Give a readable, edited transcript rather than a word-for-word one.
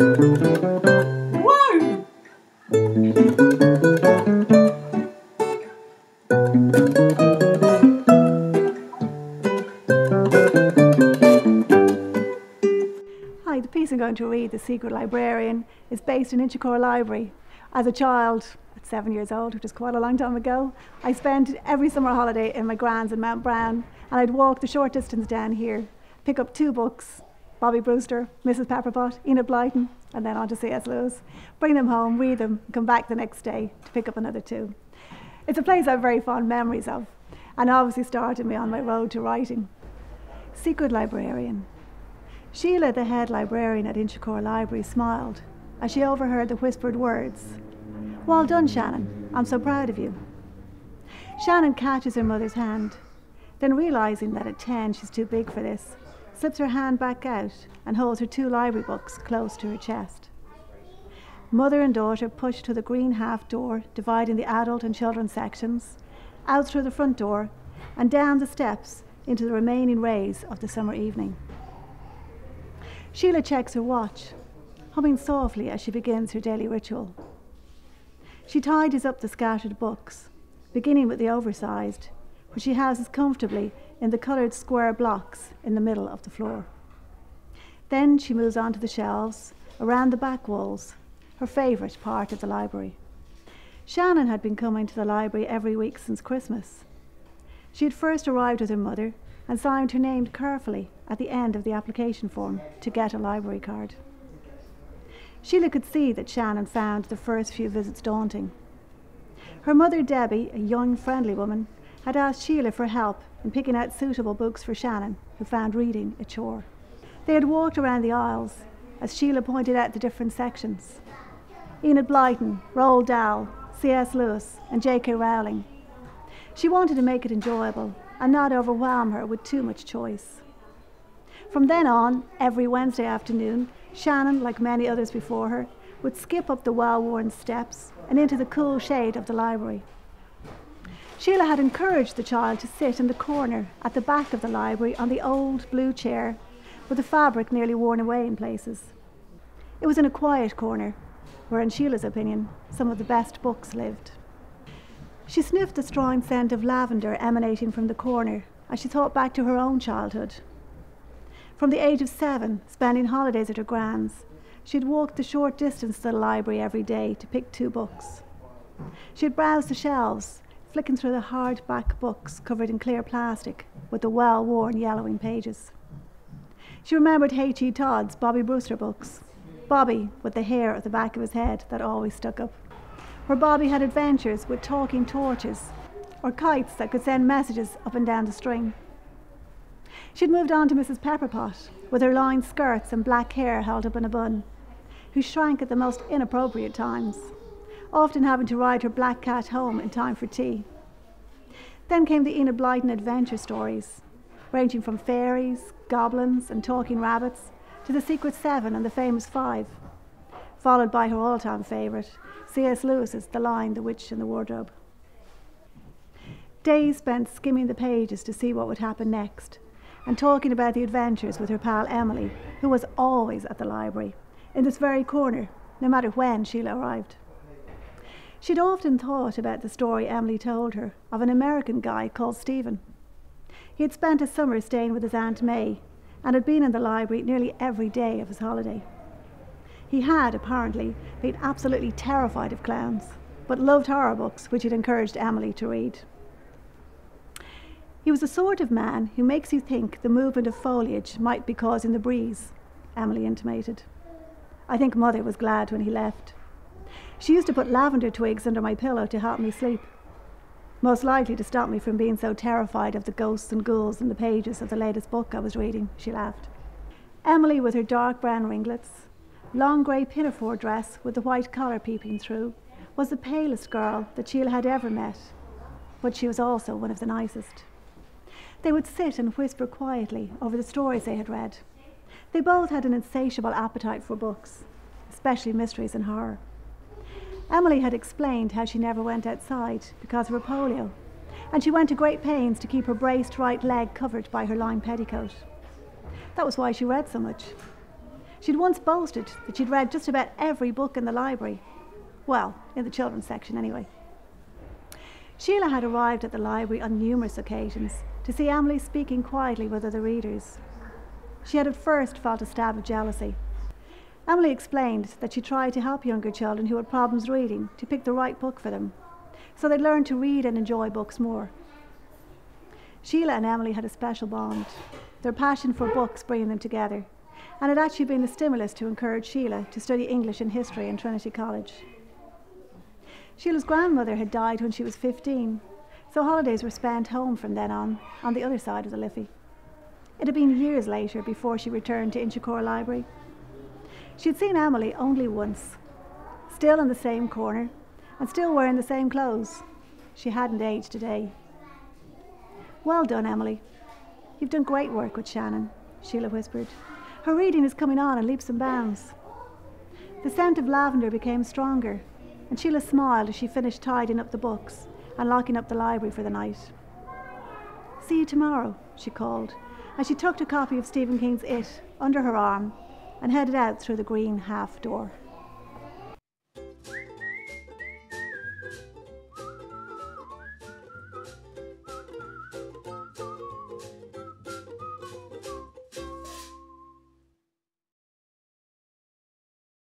Whoa! Hi, the piece I'm going to read, The Secret Librarian, is based in Inchicore Library. As a child, at 7 years old, which is quite a long time ago, I spent every summer holiday in my grand's in Mount Brown, and I'd walk the short distance down here, pick up 2 books, Bobby Brewster, Mrs. Pepperpot, Enid Blyton, and then on to C.S. Lewis, bring them home, read them, come back the next day to pick up another 2. It's a place I have very fond memories of, and obviously started me on my road to writing. Secret Librarian. Sheila, the head librarian at Inchicore Library, smiled as she overheard the whispered words, "Well done, Shannon, I'm so proud of you." Shannon catches her mother's hand, then realizing that at 10 she's too big for this, slips her hand back out and holds her 2 library books close to her chest. Mother and daughter push to the green half door, dividing the adult and children sections, out through the front door and down the steps into the remaining rays of the summer evening. Sheila checks her watch, humming softly as she begins her daily ritual. She tidies up the scattered books, beginning with the oversized, which she houses comfortably in the coloured square blocks in the middle of the floor. Then she moves on to the shelves, around the back walls, her favourite part of the library. Shannon had been coming to the library every week since Christmas. She had first arrived with her mother and signed her name carefully at the end of the application form to get a library card. Sheila could see that Shannon found the first few visits daunting. Her mother, Debbie, a young, friendly woman, had asked Sheila for help in picking out suitable books for Shannon, who found reading a chore. They had walked around the aisles as Sheila pointed out the different sections. Enid Blyton, Roald Dahl, C.S. Lewis and J.K. Rowling. She wanted to make it enjoyable and not overwhelm her with too much choice. From then on, every Wednesday afternoon, Shannon, like many others before her, would skip up the well-worn steps and into the cool shade of the library. Sheila had encouraged the child to sit in the corner at the back of the library on the old blue chair with the fabric nearly worn away in places. It was in a quiet corner where, in Sheila's opinion, some of the best books lived. She sniffed the strong scent of lavender emanating from the corner as she thought back to her own childhood. From the age of 7, spending holidays at her grand's, she'd walked the short distance to the library every day to pick 2 books. She'd browse the shelves, flicking through the hardback books covered in clear plastic with the well-worn yellowing pages. She remembered H.E. Todd's Bobby Brewster books, Bobby with the hair at the back of his head that always stuck up, where Bobby had adventures with talking torches or kites that could send messages up and down the string. She'd moved on to Mrs. Pepperpot, with her lined skirts and black hair held up in a bun, who shrank at the most inappropriate times, often having to ride her black cat home in time for tea. Then came the Enid Blyton adventure stories, ranging from fairies, goblins and talking rabbits to the Secret Seven and the Famous Five, followed by her all-time favourite, C.S. Lewis's The Lion, the Witch and the Wardrobe. Days spent skimming the pages to see what would happen next, and talking about the adventures with her pal Emily, who was always at the library, in this very corner, no matter when Sheila arrived. She'd often thought about the story Emily told her of an American guy called Stephen. He had spent a summer staying with his Aunt May and had been in the library nearly every day of his holiday. He had, apparently, been absolutely terrified of clowns, but loved horror books, which he'd encouraged Emily to read. He was the sort of man who makes you think the movement of foliage might be causing the breeze, Emily intimated. I think Mother was glad when he left. She used to put lavender twigs under my pillow to help me sleep, most likely to stop me from being so terrified of the ghosts and ghouls in the pages of the latest book I was reading, she laughed. Emily, with her dark brown ringlets, long grey pinafore dress with the white collar peeping through, was the palest girl that Sheila had ever met, but she was also one of the nicest. They would sit and whisper quietly over the stories they had read. They both had an insatiable appetite for books, especially mysteries and horror. Emily had explained how she never went outside because of her polio, and she went to great pains to keep her braced right leg covered by her lined petticoat. That was why she read so much. She'd once boasted that she'd read just about every book in the library. Well, in the children's section anyway. Sheila had arrived at the library on numerous occasions to see Emily speaking quietly with other readers. She had at first felt a stab of jealousy. Emily explained that she tried to help younger children who had problems reading to pick the right book for them, so they'd learn to read and enjoy books more. Sheila and Emily had a special bond, their passion for books bringing them together, and it had actually been the stimulus to encourage Sheila to study English and history in Trinity College. Sheila's grandmother had died when she was 15, so holidays were spent home from then on the other side of the Liffey. It had been years later before she returned to Inchicore Library. She'd seen Emily only once, still in the same corner and still wearing the same clothes. She hadn't aged a day. "Well done, Emily. You've done great work with Shannon," Sheila whispered. "Her reading is coming on in leaps and bounds." The scent of lavender became stronger, and Sheila smiled as she finished tidying up the books and locking up the library for the night. "See you tomorrow," she called, and she tucked a copy of Stephen King's It under her arm and headed out through the green half door.